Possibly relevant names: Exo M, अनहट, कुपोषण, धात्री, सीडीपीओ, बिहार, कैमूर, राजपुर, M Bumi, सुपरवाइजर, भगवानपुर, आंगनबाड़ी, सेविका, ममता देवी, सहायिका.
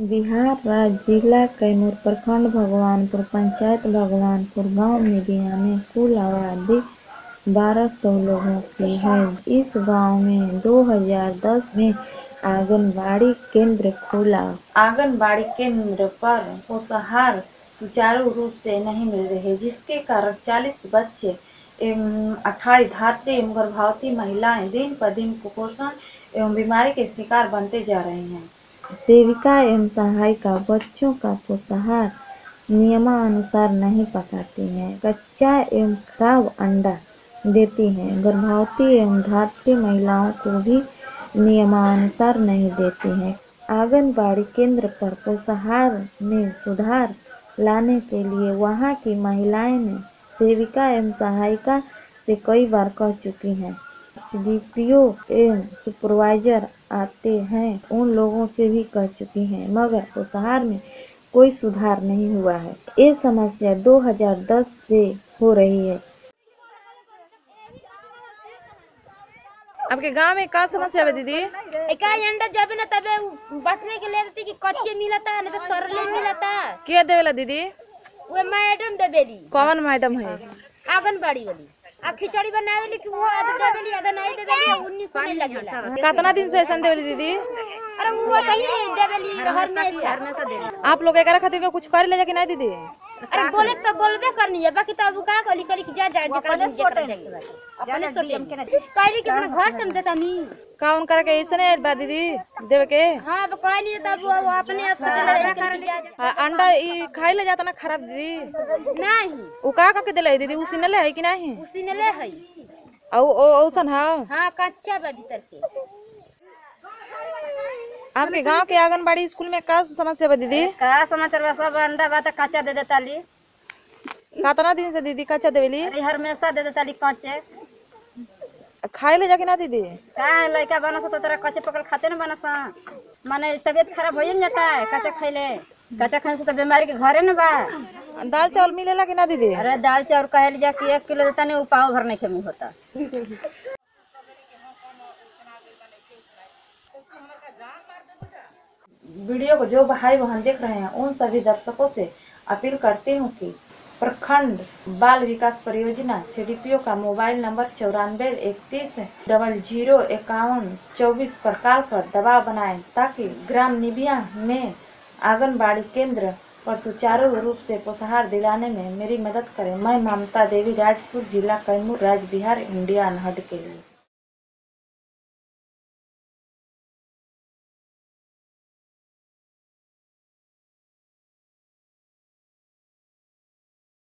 बिहार राज्य जिला कैमूर प्रखंड भगवानपुर पंचायत भगवानपुर गांव मीडिया में कुल आबादी 1200 लोगों की है। इस गांव में 2010 में आंगनबाड़ी केंद्र खुला। आंगनबाड़ी केंद्र पर पोषाहार सुचारू रूप से नहीं मिल रहे, जिसके कारण 40 बच्चे एवं 28 धात्री एवं गर्भवती महिलाएं दिन पर दिन कुपोषण एवं बीमारी के शिकार बनते जा रहे हैं। सेविका एवं सहायिका बच्चों का पोषाहार नियमानुसार नहीं पकाती हैं, कच्चा एवं खराब अंडा देती हैं, गर्भवती एवं धात्री महिलाओं को भी नियमानुसार नहीं देती हैं। आंगनबाड़ी केंद्र पर पोषाहार में सुधार लाने के लिए वहां की महिलाएं ने सेविका एवं सहायिका से कई बार कह चुकी हैं। सीडीपीओ एवं सुपरवाइजर आते हैं, उन लोगों से भी कह चुकी हैं, मगर पोषाहार में कोई सुधार नहीं हुआ है। ये समस्या 2010 से हो रही है। आपके गांव में क्या समस्या है दीदी? अंडा जब ना तबे बांटने के लिए रहती कि कच्चे मिलता है, नहीं तो सड़ले मिलता है। क्या देवेला दीदी? वो मैडम देवेली। कौन मैडम है? आंगनबाड़ी वाली। आ खिचड़ी बनावेली कि वो देवेली आधा नहीं देवेली, उन्नी कोने लगेला। कितना दिन से ऐसा देवेली दीदी? अरे वो सही देवेली हर में से देवेली। आप लोग एकरा खातिर के कुछ कर ले कि नहीं दीदी? अरे बोले तो बोलबे करनी है, बाकी तब का कली कली की जा अपने सोटे अपने सोटे कहली कि अपने घर से देता नहीं का उन कर के ऐसे बा दीदी देवे के। हां अब कहली तब वो अपने आप सोटे जा अंडा ई खाई ले जाता ना खराब दीदी नहीं ओ का के देले दीदी उसिनले है कि नहीं उसिनले है औ औसन है। हां कच्चा बा भीतर के। आपके गांव के आंगनबाड़ी स्कूल में क्या समस्या बा दीदी? का समाचार बा सब अंडा बा त कच्चा दे देता ली। कितना दिन से दीदी कच्चा देवेली? अरे हमेशा दे देता ली कच्चे। खाए ले जाके ना दीदी? का लइका बनस त तोरा कच्चे पकड़ खाते न बनस माने तबीयत खराब होई न जाता है कच्चा खइले। कच्चा खाए से त बीमारी के घरे न बा। दाल चावल मिलेला कि ना दीदी? अरे दाल चावल कहल जा कि 1 किलो देता ने पाव भर नहीं खेमी होता। वीडियो को जो भाई बहन देख रहे हैं उन सभी दर्शकों से अपील करती हूं कि प्रखंड बाल विकास परियोजना सीडीपीओ का मोबाइल नंबर 9431005124 पर कॉल कर दबाव बनाएं ताकि ग्राम निबिया में आंगनबाड़ी केंद्र पर सुचारू रूप से पोषाहार दिलाने में मेरी मदद करें। मैं ममता देवी, राजपुर जिला कैमूर, राज्य बिहार, इंडिया, अनहट के लिए।